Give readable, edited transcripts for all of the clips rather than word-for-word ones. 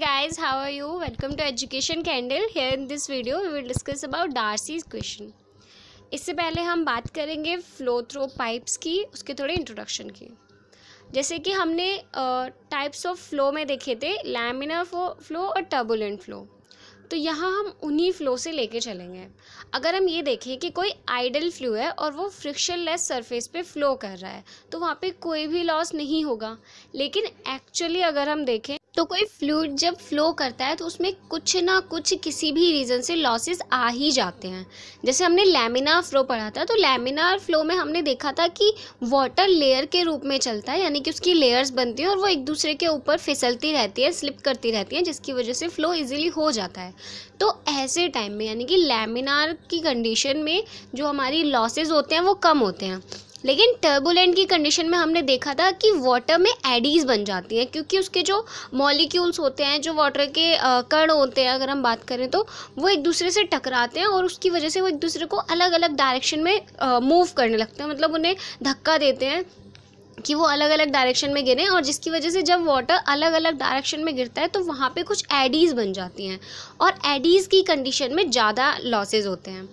Hey guys, how are you? Welcome to Education Candle. Here in this video, we will discuss about Darcy's equation. इससे पहले हम बात करेंगे flow through pipes की, उसके थोड़े इंट्रोडक्शन की. जैसे कि हमने टाइप्स ऑफ फ्लो में देखे थे लैमिनर फ्लो और टर्बुलेंट फ्लो, तो यहाँ हम उन्हीं फ्लो से लेके चलेंगे. अगर हम ये देखें कि कोई आइडल फ्लो है और वो फ्रिक्शनलेस सरफेस पे फ्लो कर रहा है तो वहाँ पे कोई भी लॉस नहीं होगा. लेकिन एक्चुअली अगर हम देखें तो कोई फ्लूइड जब फ्लो करता है तो उसमें कुछ ना कुछ किसी भी रीज़न से लॉसेस आ ही जाते हैं. जैसे हमने लैमिनार फ्लो पढ़ा था, तो लैमिनार फ्लो में हमने देखा था कि वाटर लेयर के रूप में चलता है, यानी कि उसकी लेयर्स बनती हैं और वो एक दूसरे के ऊपर फिसलती रहती है, स्लिप करती रहती है, जिसकी वजह से फ्लो ईजिली हो जाता है. तो ऐसे टाइम में यानी कि लैमिनार की कंडीशन में जो हमारी लॉसेज होते हैं वो कम होते हैं. लेकिन टर्बुलेंट की कंडीशन में हमने देखा था कि वाटर में एडीज़ बन जाती हैं, क्योंकि उसके जो मॉलिक्यूल्स होते हैं, जो वाटर के कण होते हैं अगर हम बात करें, तो वो एक दूसरे से टकराते हैं और उसकी वजह से वो एक दूसरे को अलग अलग डायरेक्शन में मूव करने लगते हैं. मतलब उन्हें धक्का देते हैं कि वो अलग अलग डायरेक्शन में गिरें, और जिसकी वजह से जब वाटर अलग अलग डायरेक्शन में गिरता है तो वहाँ पे कुछ एडीज़ बन जाती हैं, और एडीज़ की कंडीशन में ज़्यादा लॉसेज होते हैं.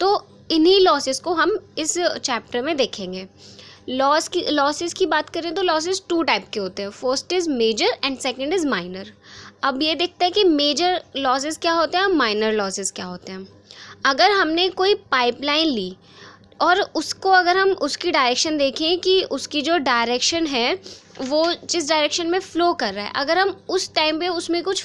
तो इन्हीं लॉसेस को हम इस चैप्टर में देखेंगे. लॉसेस की बात करें तो लॉसेस टू टाइप के होते हैं. First is major and second is minor. अब ये देखते हैं कि मेजर लॉसेस क्या होते हैं, माइनर लॉसेस क्या होते हैं. अगर हमने कोई पाइपलाइन ली और उसको अगर हम उसकी डायरेक्शन देखें कि उसकी जो डायरेक्शन है वो जिस डायरेक्शन में फ़्लो कर रहा है, अगर हम उस टाइम पे उसमें कुछ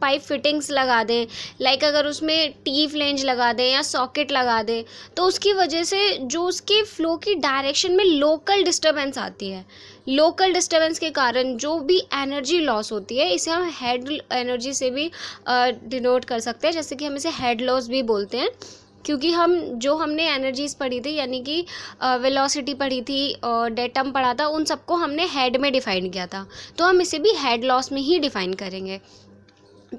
पाइप फिटिंग्स लगा दें, लाइक अगर उसमें टी फ्लेंज लगा दें या सॉकेट लगा दें, तो उसकी वजह से जो उसके फ़्लो की डायरेक्शन में लोकल डिस्टर्बेंस आती है, लोकल डिस्टर्बेंस के कारण जो भी एनर्जी लॉस होती है, इसे हम हेड एनर्जी से भी डिनोट कर सकते हैं. जैसे कि हम इसे हेड लॉस भी बोलते हैं, क्योंकि हमने एनर्जीज़ पढ़ी थी, यानी कि वेलोसिटी पढ़ी थी, डेटम पढ़ा था, उन सबको हमने हेड में डिफ़ाइन किया था, तो हम इसे भी हेड लॉस में ही डिफ़ाइन करेंगे.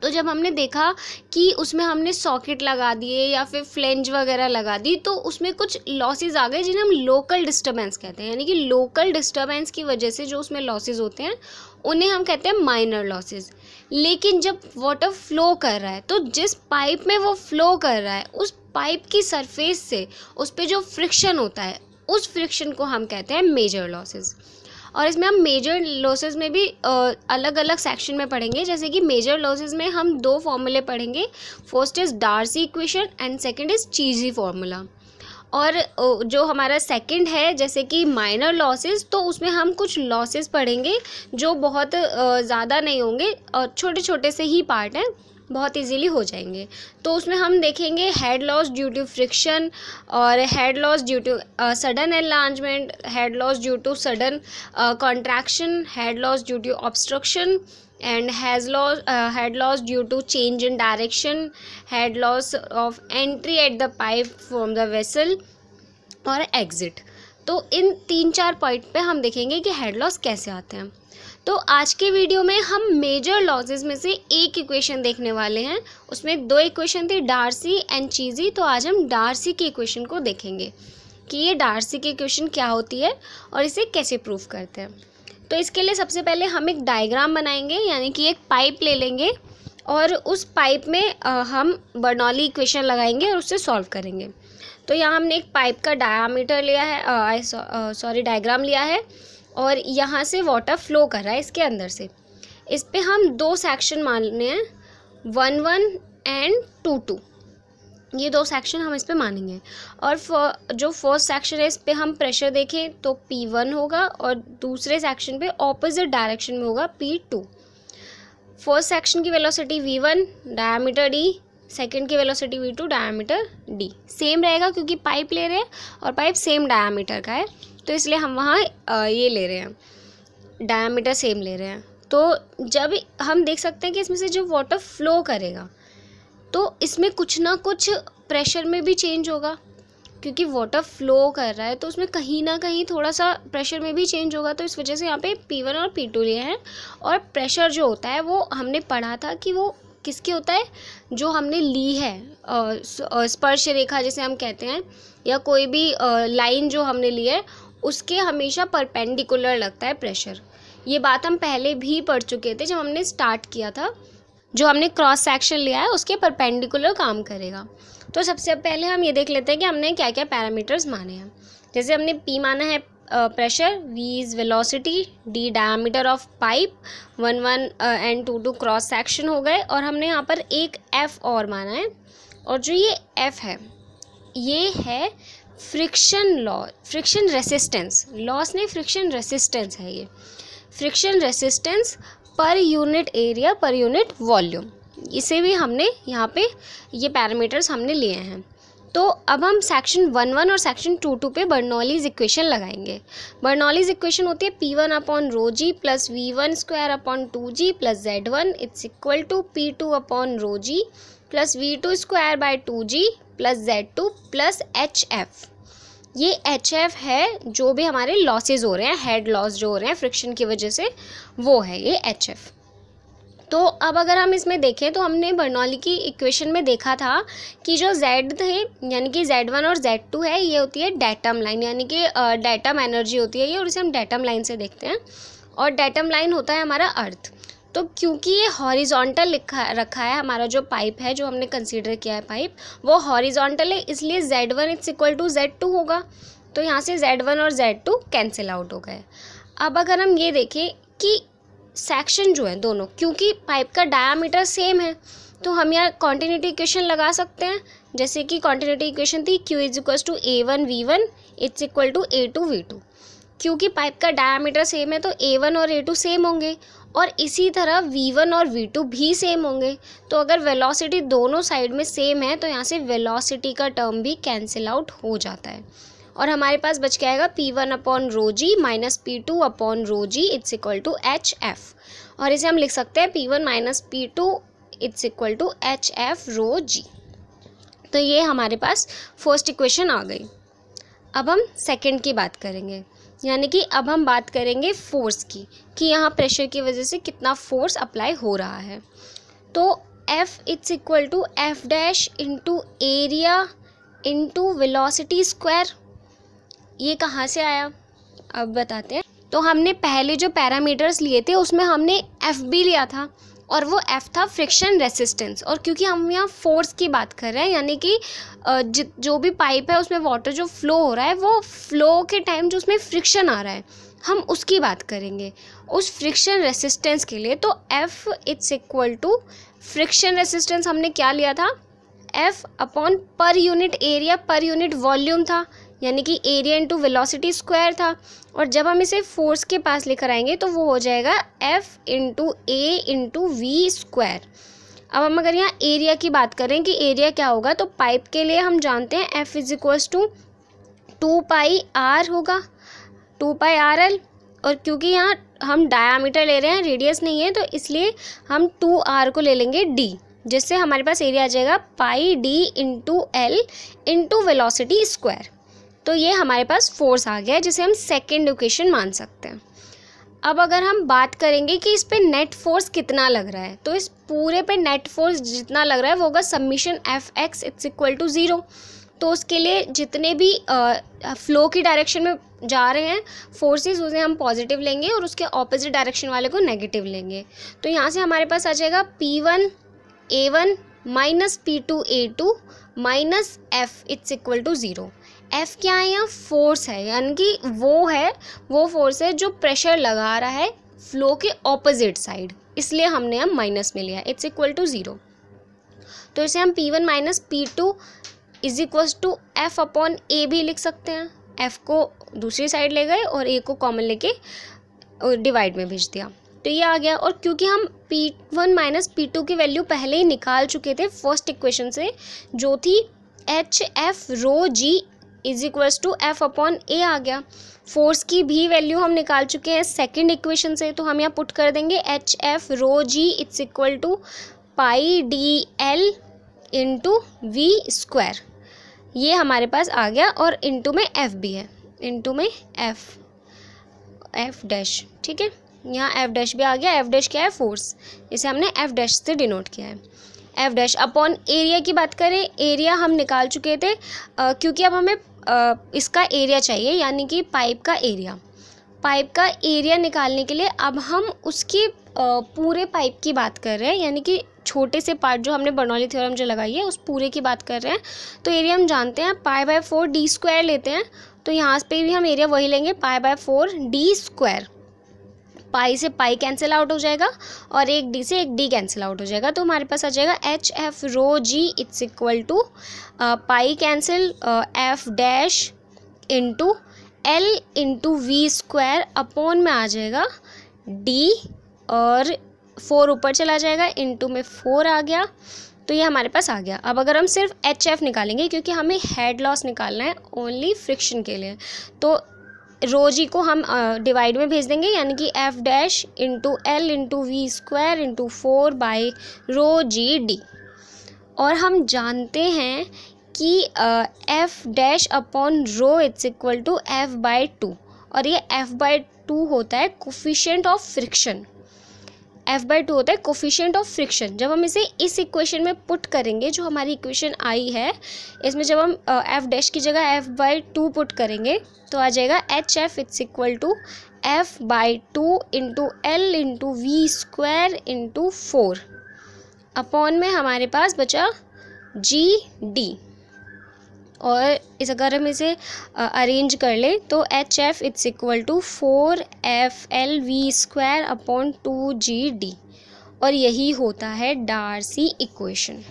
तो जब हमने देखा कि उसमें हमने सॉकेट लगा दिए या फिर फ्लेंज वगैरह लगा दी, तो उसमें कुछ लॉसेज आ गए जिन्हें हम लोकल डिस्टर्बेंस कहते हैं. यानी कि लोकल डिस्टर्बेंस की वजह से जो उसमें लॉसेज होते हैं उन्हें हम कहते हैं माइनर लॉसेज. लेकिन जब वाटर फ्लो कर रहा है तो जिस पाइप में वो फ्लो कर रहा है उस पाइप की सरफेस से उस पर जो फ्रिक्शन होता है, उस फ्रिक्शन को हम कहते हैं मेजर लॉसेस. और इसमें हम मेजर लॉसेस में भी अलग अलग सेक्शन में पढ़ेंगे. जैसे कि मेजर लॉसेस में हम दो फॉर्मूले पढ़ेंगे. First is Darcy equation and second is Chezy formula. और जो हमारा सेकंड है, जैसे कि माइनर लॉसेस, तो उसमें हम कुछ लॉसेस पढ़ेंगे जो बहुत ज़्यादा नहीं होंगे और छोटे छोटे से ही पार्ट हैं, बहुत इजीली हो जाएंगे. तो उसमें हम देखेंगे head loss due to friction, और head loss due to sudden enlargement, head loss due to sudden contraction, head loss due to obstruction, and head loss due to change in direction, head loss of entry at the pipe from the vessel, और exit. तो इन 3-4 point पे हम देखेंगे कि head loss कैसे आते हैं. तो आज के वीडियो में हम मेजर लॉसेस में से एक इक्वेशन देखने वाले हैं. उसमें दो इक्वेशन थी, डार्सी एंड चीजी. तो आज हम डार्सी की इक्वेशन को देखेंगे कि ये डार्सी की इक्वेशन क्या होती है और इसे कैसे प्रूफ करते हैं. तो इसके लिए सबसे पहले हम एक डायग्राम बनाएंगे, यानी कि एक पाइप ले लेंगे और उस पाइप में हम बर्नौली इक्वेशन लगाएंगे और उससे सॉल्व करेंगे. तो यहाँ हमने एक पाइप का डायामीटर लिया है, डायग्राम लिया है, और यहाँ से वाटर फ्लो कर रहा है इसके अंदर से. इस पे हम दो सेक्शन मानने हैं, 1-1 एंड 2-2. ये दो सेक्शन हम इस पे मानेंगे. और जो फर्स्ट सेक्शन है इस पे हम प्रेशर देखें तो P1 होगा, और दूसरे सेक्शन पे ऑपोजिट डायरेक्शन में होगा P2. फर्स्ट सेक्शन की velocity V1, diameter D. Second की velocity V2, diameter D. Same रहेगा क्योंकि पाइप ले रहे हैं और पाइप सेम डायमीटर का है, तो इसलिए हम वहाँ ये ले रहे हैं, डायमीटर सेम ले रहे हैं. तो जब हम देख सकते हैं कि इसमें से जब वाटर फ्लो करेगा तो इसमें कुछ ना कुछ प्रेशर में भी चेंज होगा, क्योंकि वाटर फ्लो कर रहा है तो उसमें कहीं ना कहीं थोड़ा सा प्रेशर में भी चेंज होगा. तो इस वजह से यहाँ पे P1 और P2 लिए हैं. और प्रेशर जो होता है वो हमने पढ़ा था कि वो किसके होता है, जो हमने ली है स्पर्श रेखा जैसे हम कहते हैं, या कोई भी लाइन जो हमने ली है उसके हमेशा परपेंडिकुलर लगता है प्रेशर. ये बात हम पहले भी पढ़ चुके थे जब हमने स्टार्ट किया था जो हमने क्रॉस सेक्शन लिया है उसके परपेंडिकुलर काम करेगा। तो सबसे पहले हम ये देख लेते हैं कि हमने क्या क्या पैरामीटर्स माने हैं। जैसे हमने P माना है pressure, V is velocity, D diameter of pipe, 1 1 and 2 2 cross section हो गए। और हमने यहाँ पर एक F और माना है, और जो ये F है ये है friction loss, friction resistance, loss नहीं फ्रिक्शन रेसिस्टेंस है ये, friction resistance per unit area per unit volume. इसे भी हमने यहाँ पे ये पैरामीटर्स हमने लिए हैं। तो अब हम सेक्शन 1 1 और सेक्शन 2 2 पे बर्नौलीज इक्वेशन लगाएंगे। बर्नौलीज इक्वेशन होती है P1/ρg plus V1²/2g plus Z1 it's equal to P2/ρg plus V2²/2g plus Z2 plus HF। ये HF है जो भी हमारे लॉसेज हो रहे हैं, हेड लॉस जो हो रहे हैं फ्रिक्शन की वजह से, वो है ये HF। तो अब अगर हम इसमें देखें तो हमने बर्नौली की इक्वेशन में देखा था कि जो Z थे यानी कि Z1 और Z2 है, ये होती है डेटम लाइन यानी कि डेटम एनर्जी होती है ये, और इसे हम डेटम लाइन से देखते हैं। और डेटम लाइन होता है हमारा अर्थ। तो क्योंकि ये हॉरिजॉन्टल लिखा रखा है, हमारा जो पाइप है जो हमने कंसीडर किया है पाइप, वो हॉरिजॉन्टल है, इसलिए Z1 = Z2 होगा। तो यहाँ से Z1 और Z2 कैंसिल आउट हो गए। अब अगर हम ये देखें कि सेक्शन जो है दोनों, क्योंकि पाइप का डायामीटर सेम है, तो हम यहाँ कॉन्टिन्यूटी इक्वेशन लगा सकते हैं। जैसे कि कॉन्टिन्यूटी इक्वेशन थी Q=A1V1 = A2V2। क्योंकि पाइप का डायामीटर सेम है तो A1 और A2 सेम होंगे, और इसी तरह V1 और V2 भी सेम होंगे। तो अगर वेलोसिटी दोनों साइड में सेम है तो यहाँ से वेलोसिटी का टर्म भी कैंसिल आउट हो जाता है, और हमारे पास बच के आएगा P1/ρg माइनस P2/ρg = HF। और इसे हम लिख सकते हैं P1 - P2 = HF ρg। तो ये हमारे पास फर्स्ट इक्वेशन आ गई। अब हम सेकेंड की बात करेंगे, यानी कि अब हम बात करेंगे फोर्स की, कि यहाँ प्रेशर की वजह से कितना फोर्स अप्लाई हो रहा है। तो F = F' × area × velocity square, ये कहाँ से आया अब बताते हैं। तो हमने पहले जो पैरामीटर्स लिए थे उसमें हमने F भी लिया था, और वो F था फ्रिक्शन रेसिस्टेंस। और क्योंकि हम यहाँ फोर्स की बात कर रहे हैं, यानी कि जो भी पाइप है उसमें वाटर जो फ्लो हो रहा है, वो फ्लो के टाइम जो उसमें फ्रिक्शन आ रहा है, हम उसकी बात करेंगे उस फ्रिक्शन रेसिस्टेंस के लिए। तो F = फ्रिक्शन रेसिस्टेंस हमने क्या लिया था, F/ per unit area per unit volume था, यानी कि एरिया × वेलोसिटी स्क्वायर था। और जब हम इसे फोर्स के पास लेकर आएंगे तो वो हो जाएगा F × A × V स्क्वायर। अब हम अगर यहाँ एरिया की बात करें कि एरिया क्या होगा, तो पाइप के लिए हम जानते हैं F = 2πr होगा, 2πrl। और क्योंकि यहाँ हम डायामीटर ले रहे हैं, रेडियस नहीं है, तो इसलिए हम 2r को ले लेंगे d, जिससे हमारे पास एरिया आ जाएगा πd × l × वेलोसिटी स्क्वायर। तो ये हमारे पास फोर्स आ गया है, जिसे हम सेकेंड इक्वेशन मान सकते हैं। अब अगर हम बात करेंगे कि इस पे नेट फोर्स कितना लग रहा है, तो इस पूरे पे नेट फोर्स जितना लग रहा है वो होगा सब्मिशन Fx = 0। तो उसके लिए जितने भी फ्लो की डायरेक्शन में जा रहे हैं फोर्सेस, उसे हम पॉजिटिव लेंगे और उसके ऑपोजिट डायरेक्शन वाले को नेगेटिव लेंगे। तो यहाँ से हमारे पास आ जाएगा P1A1 minus P2A2 minus F = 0। F क्या है यहाँ, फोर्स है, यानी कि वो फोर्स है जो प्रेशर लगा रहा है फ्लो के ऑपोजिट साइड, इसलिए हमने हम माइनस में लिया F = 0। तो इसे हम P1 - P2 = F/A भी लिख सकते हैं। F को दूसरी साइड ले गए और A को कॉमन लेके डिवाइड में भेज दिया, तो ये आ गया। और क्योंकि हम P1 - P2 की वैल्यू पहले ही निकाल चुके थे फर्स्ट इक्वेशन से, जो थी HF ρg = F/A आ गया। फोर्स की भी वैल्यू हम निकाल चुके हैं सेकेंड इक्वेशन से, तो हम यहाँ पुट कर देंगे HF ρg = πdl × V square. ये हमारे पास आ गया, और इनटू में F भी है, इनटू में F डैश, ठीक है, यहाँ F' भी आ गया। F' क्या है, फोर्स, इसे हमने F' से डिनोट किया है। F' / एरिया की बात करें, एरिया हम निकाल चुके थे क्योंकि अब हमें इसका एरिया चाहिए, यानी कि पाइप का एरिया निकालने के लिए अब हम उसकी पूरे पाइप की बात कर रहे हैं, यानी कि छोटे से पार्ट जो हमने बर्नौली थ्योरम जो लगाई है उस पूरे की बात कर रहे हैं। तो एरिया हम जानते हैं π/4 डी स्क्वायर लेते हैं, तो यहाँ पे भी हम एरिया वही लेंगे π/4 डी स्क्वायर। पाई से पाई कैंसिल आउट हो जाएगा और एक डी से एक डी कैंसिल आउट हो जाएगा, तो हमारे पास आ जाएगा HF ρg it's equal to pi cancel F dash into L into V square upon में आ जाएगा D और 4 ऊपर चला जाएगा, इंटू में 4 आ गया, तो ये हमारे पास आ गया। अब अगर हम सिर्फ HF निकालेंगे क्योंकि हमें हेड लॉस निकालना है ओनली फ्रिक्शन के लिए, तो रोजी को हम डिवाइड में भेज देंगे, यानी कि F dash into L into V square into 4 by rho g D. और हम जानते हैं कि F dash upon rho it's equal to F/2 और ये F/2 होता है कोफिशिएंट ऑफ फ्रिक्शन। F/2 होता है कोफिशिएंट ऑफ फ्रिक्शन। जब हम इसे इस इक्वेशन में पुट करेंगे, जो हमारी इक्वेशन आई है इसमें जब हम F डैश की जगह F/2 पुट करेंगे तो आ जाएगा HF it's equal to F/2 into L into V square into 4 upon में हमारे पास बचा GD। और इस अगर हम इसे अरेंज कर लें तो HF it's equal to 4FLV square upon 2GD और यही होता है Darcy equation.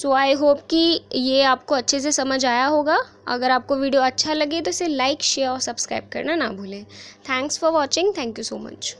So I hope कि ये आपको अच्छे से समझ आया होगा। अगर आपको वीडियो अच्छा लगे तो इसे लाइक, शेयर और सब्सक्राइब करना ना भूलें। Thanks for watching, thank you so much.